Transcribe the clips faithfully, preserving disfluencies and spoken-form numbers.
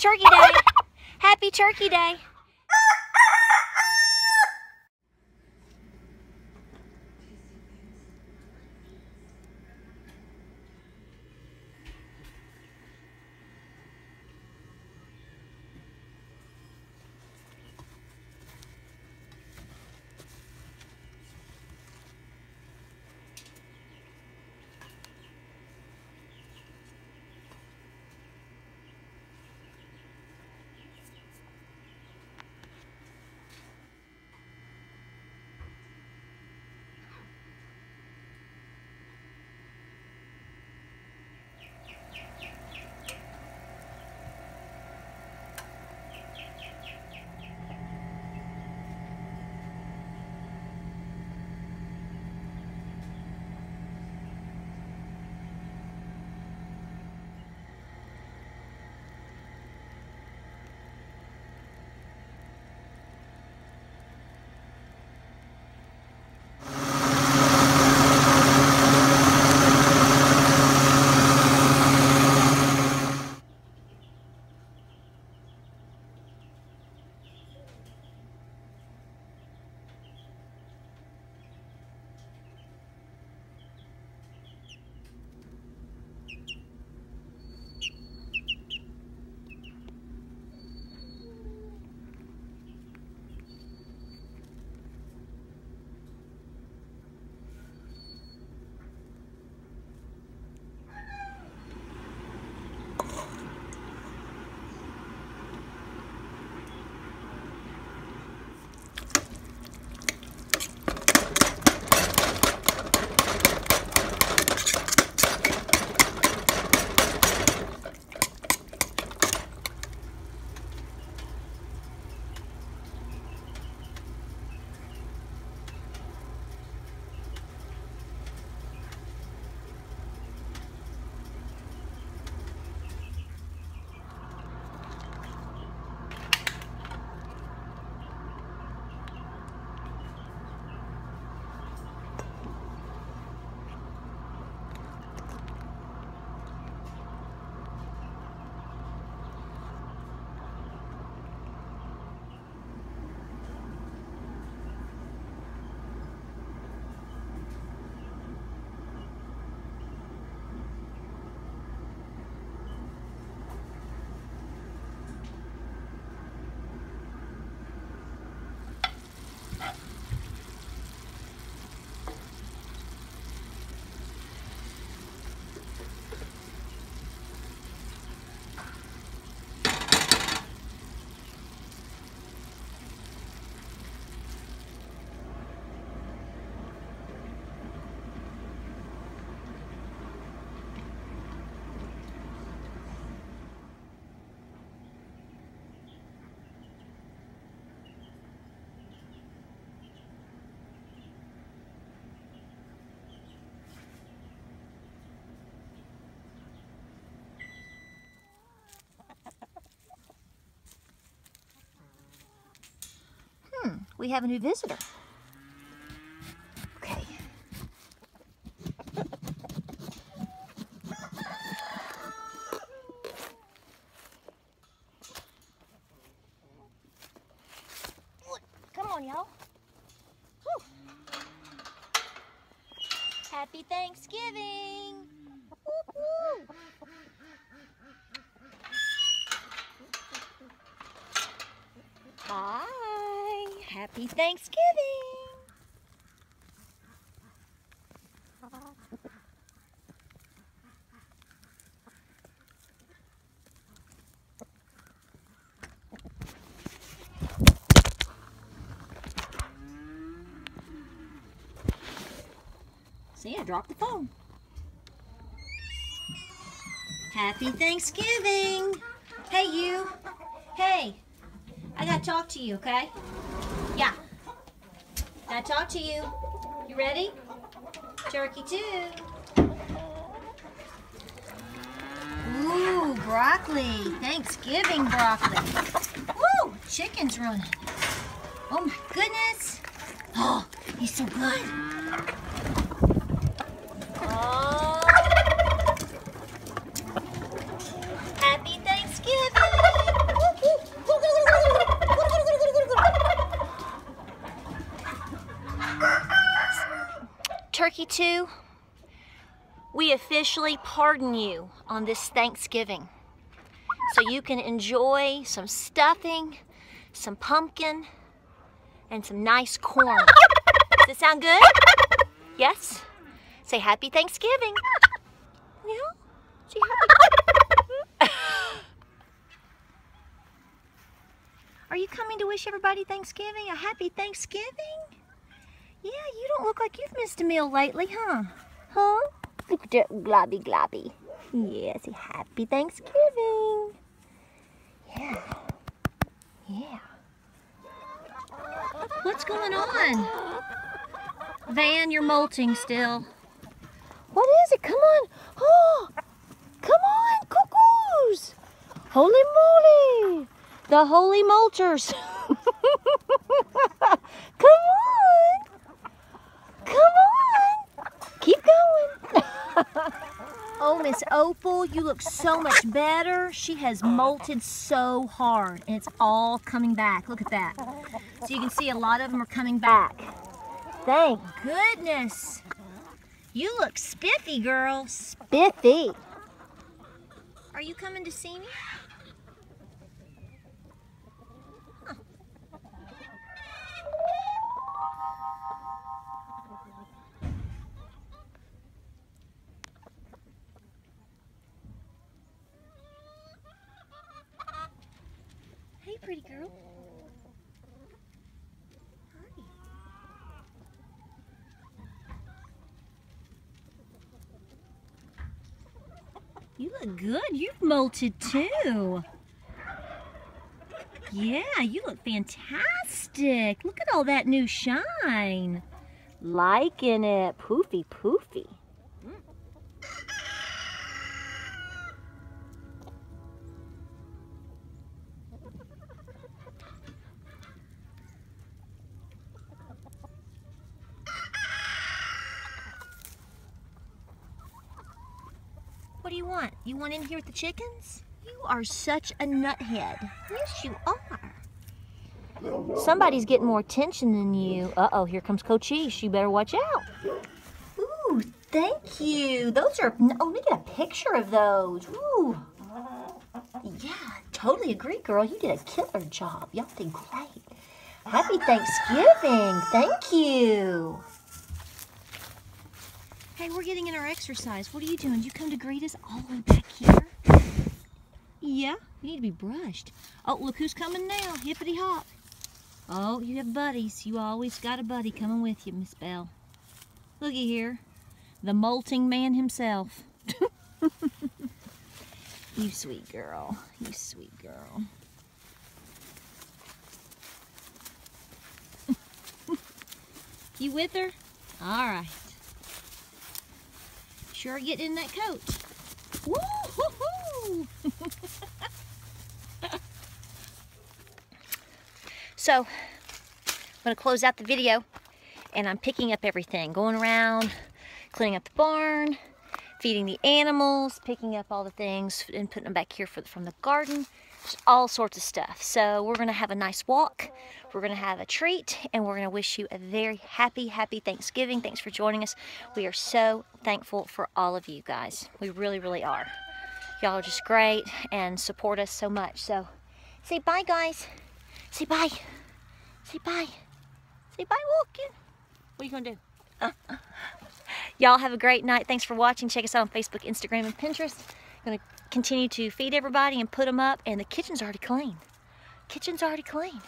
Happy Turkey Day. Happy Turkey Day. We have a new visitor. Okay. Look, come on, y'all. Happy Thanksgiving. Woo-hoo. Bye. Happy Thanksgiving! See, I dropped the phone. Happy Thanksgiving! Hey, you! Hey! I gotta talk to you, okay? Yeah. I talk to you. You ready? Turkey too. Ooh, broccoli. Thanksgiving broccoli. Woo! Chicken's running. Oh my goodness. Oh, he's so good. Oh. Happy Thanksgiving. We officially pardon you on this Thanksgiving. So you can enjoy some stuffing, some pumpkin, and some nice corn. Does it sound good? Yes? Say happy Thanksgiving. Yeah? Say happy. Are you coming to wish everybody Thanksgiving? A happy Thanksgiving? Yeah, you don't look like you've missed a meal lately, huh? Huh? Look at that globby globby. Yeah, say happy Thanksgiving. Yeah. Yeah. What's going on? Van, you're molting still. What is it? Come on. Oh, come on, cuckoos. Holy moly. The holy molters. Come on. Come on. Keep going. Oh, Miss Opal, you look so much better. She has molted so hard, and it's all coming back. Look at that. So you can see a lot of them are coming back. Thank goodness. You look spiffy, girl. Spiffy. Are you coming to see me? Huh. Hey, pretty girl. You look good. You've molted too. Yeah, you look fantastic. Look at all that new shine. Liking it. Poofy, poofy. Mm. What do you want? You want in here with the chickens? You are such a nuthead. Yes, you are. Somebody's getting more attention than you. Uh-oh, here comes Cochise. You better watch out. Ooh, thank you. Those are, oh, we get a picture of those. Ooh. Yeah, totally agree, girl. You did a killer job. Y'all did great. Happy Thanksgiving. Thank you. Hey, we're getting in our exercise. What are you doing? You come to greet us all the way back here? Yeah, you need to be brushed. Oh, look who's coming now. Hippity hop. Oh, you have buddies. You always got a buddy coming with you, Miss Bell. Looky here. The molting man himself. You sweet girl. You sweet girl. You with her? All right. Sure, get in that coat. Woo-hoo-hoo. So, I'm going to close out the video, and I'm picking up everything. Going around, cleaning up the barn, feeding the animals, picking up all the things, and putting them back here for, from the garden. Just all sorts of stuff. So, we're going to have a nice walk. We're going to have a treat, and we're going to wish you a very happy, happy Thanksgiving. Thanks for joining us. We are so thankful for all of you guys. We really, really are. Y'all are just great and support us so much. So, say bye, guys. Say bye. Say bye. Say bye, Walkin. What are you going to do? Uh, uh. Y'all have a great night. Thanks for watching. Check us out on Facebook, Instagram, and Pinterest. I'm going to continue to feed everybody and put them up. And the kitchen's already clean. Kitchen's already clean.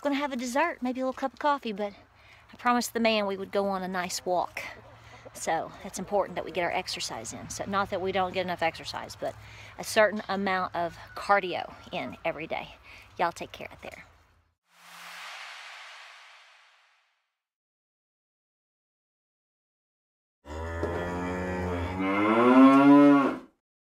Gonna have a dessert, maybe a little cup of coffee, but I promised the man we would go on a nice walk. So that's important that we get our exercise in. So not that we don't get enough exercise, but a certain amount of cardio in every day. Y'all take care out there. Mm-hmm.